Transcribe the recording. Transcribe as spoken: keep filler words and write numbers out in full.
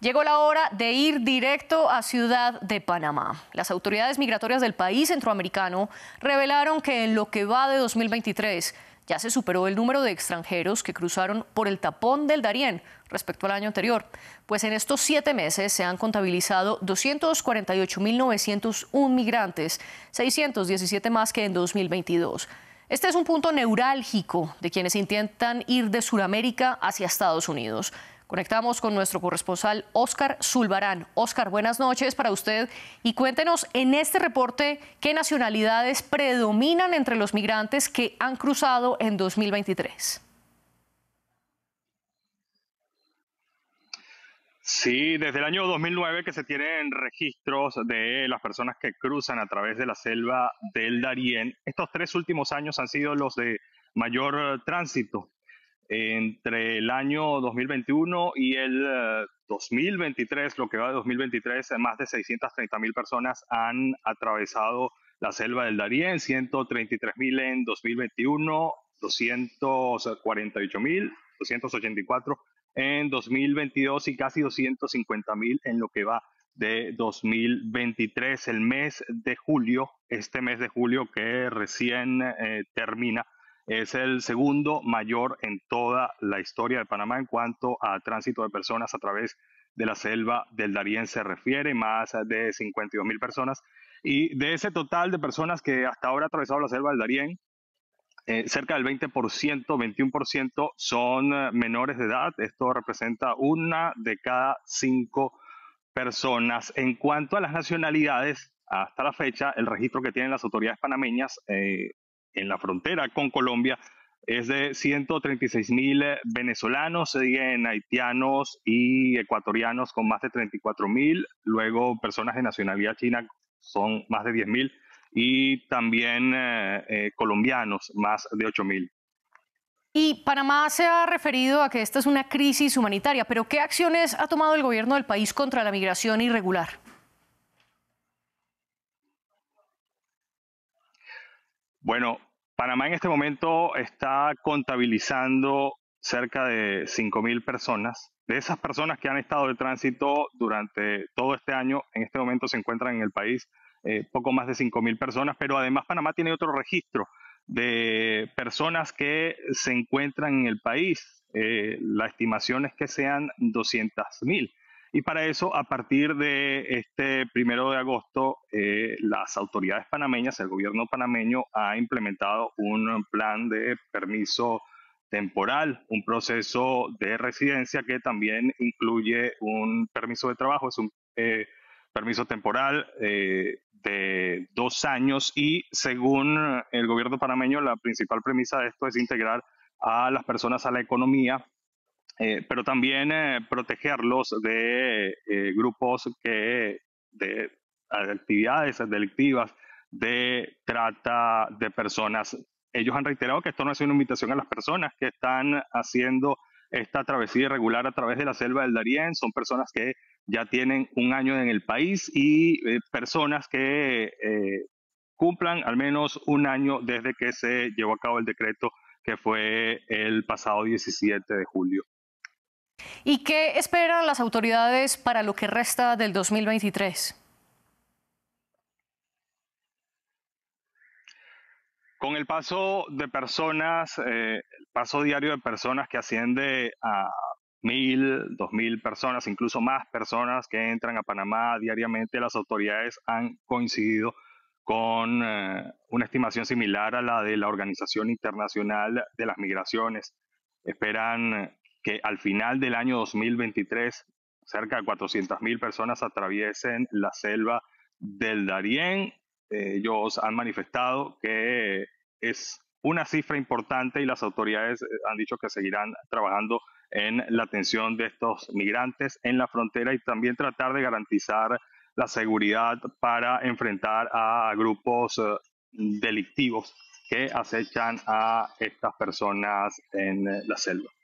Llegó la hora de ir directo a Ciudad de Panamá. Las autoridades migratorias del país centroamericano revelaron que en lo que va de dos mil veintitrés ya se superó el número de extranjeros que cruzaron por el Tapón del Darién respecto al año anterior, pues en estos siete meses se han contabilizado doscientos cuarenta y ocho mil novecientos uno migrantes, seiscientos diecisiete más que en dos mil veintidós. Este es un punto neurálgico de quienes intentan ir de Sudamérica hacia Estados Unidos. Conectamos con nuestro corresponsal Óscar Sulbarán. Óscar, buenas noches para usted y cuéntenos en este reporte qué nacionalidades predominan entre los migrantes que han cruzado en dos mil veintitrés. Sí, desde el año dos mil nueve que se tienen registros de las personas que cruzan a través de la selva del Darién. Estos tres últimos años han sido los de mayor tránsito. Entre el año dos mil veintiuno y el dos mil veintitrés, lo que va de dos mil veintitrés, más de seiscientas treinta mil personas han atravesado la selva del Darién, ciento treinta y tres mil en dos mil veintiuno, doscientos cuarenta y ocho mil doscientos ochenta y cuatro en dos mil veintidós y casi doscientos cincuenta mil en lo que va de dos mil veintitrés, el mes de julio, este mes de julio que recién eh, termina. Es el segundo mayor en toda la historia de Panamá en cuanto a tránsito de personas a través de la selva del Darién se refiere, más de cincuenta y dos mil personas. Y de ese total de personas que hasta ahora ha atravesado la selva del Darién, eh, cerca del veinte por ciento, veintiuno por ciento son menores de edad. Esto representa una de cada cinco personas. En cuanto a las nacionalidades, hasta la fecha, el registro que tienen las autoridades panameñas eh, en la frontera con Colombia es de ciento treinta y seis mil venezolanos, siguen haitianos y ecuatorianos con más de treinta y cuatro mil, luego personas de nacionalidad china son más de diez mil y también eh, eh, colombianos más de ocho mil. Y Panamá se ha referido a que esta es una crisis humanitaria, pero ¿qué acciones ha tomado el gobierno del país contra la migración irregular? Bueno, Panamá en este momento está contabilizando cerca de cinco mil personas. De esas personas que han estado de tránsito durante todo este año, en este momento se encuentran en el país eh, poco más de cinco mil personas, pero además Panamá tiene otro registro de personas que se encuentran en el país. Eh, la estimación es que sean doscientas mil. Y para eso, a partir de este primero de agosto, eh, las autoridades panameñas, el gobierno panameño ha implementado un plan de permiso temporal, un proceso de residencia que también incluye un permiso de trabajo, es un eh, permiso temporal eh, de dos años y según el gobierno panameño, la principal premisa de esto es integrar a las personas a la economía, Eh, pero también eh, protegerlos de eh, grupos que de actividades delictivas de trata de personas. Ellos han reiterado que esto no es una invitación a las personas que están haciendo esta travesía irregular a través de la selva del Darién. Son personas que ya tienen un año en el país y eh, personas que eh, cumplan al menos un año desde que se llevó a cabo el decreto que fue el pasado diecisiete de julio. ¿Y qué esperan las autoridades para lo que resta del dos mil veintitrés? Con el paso de personas, eh, el paso diario de personas que asciende a mil, dos mil personas, incluso más personas que entran a Panamá diariamente, las autoridades han coincidido con eh, una estimación similar a la de la Organización Internacional de las Migraciones. Esperan que al final del año dos mil veintitrés cerca de cuatrocientas mil personas atraviesen la selva del Darién. Eh, ellos han manifestado que es una cifra importante y las autoridades han dicho que seguirán trabajando en la atención de estos migrantes en la frontera y también tratar de garantizar la seguridad para enfrentar a grupos eh, delictivos que acechan a estas personas en eh, la selva.